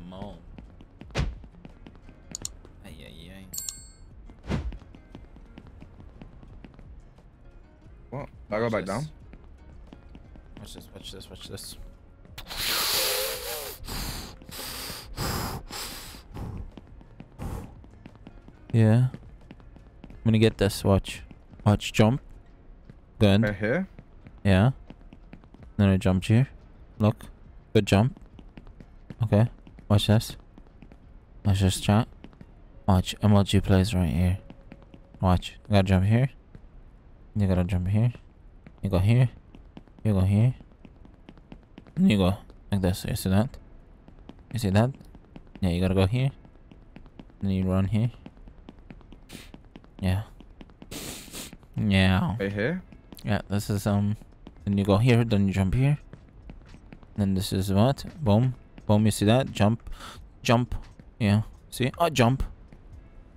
Come on. Ay, ay, ay. Well, I go back down. Watch this, watch this, watch this. Yeah. I'm gonna get this, watch. Watch, jump. Good. Right here? Yeah. Then I jumped here. Look. Good jump. Okay. Watch this. Watch this, chat. Watch. MLG plays right here. Watch. You gotta jump here. You gotta jump here. You go here. You go here. And you go like this. You see that? You see that? Yeah, you gotta go here. Then you run here. Yeah. Yeah. Right here? Yeah, this is then you go here, then you jump here. Then this is what? Boom. Boom, you see that? Jump. Jump. Yeah. See? Oh, jump.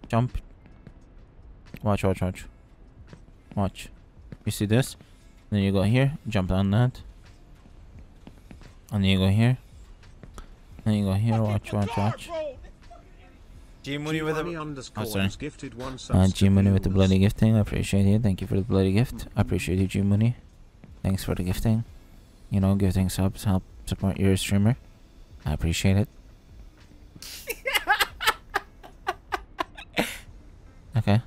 Jump. Watch, watch, watch. Watch. You see this? Then you go here, jump on that. And then you go here. Then you go here, watch, watch, watch. Gmoney with the bloody gifting. I appreciate you. Thank you for the bloody gift. I appreciate you, Gmoney. Thanks for the gifting. You know, gifting subs help support your streamer. I appreciate it. Okay.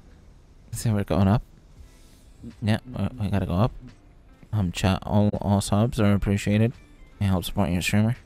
Let's see, we're going up. Yeah, I gotta go up. Chat, all subs are appreciated. It helps support your streamer.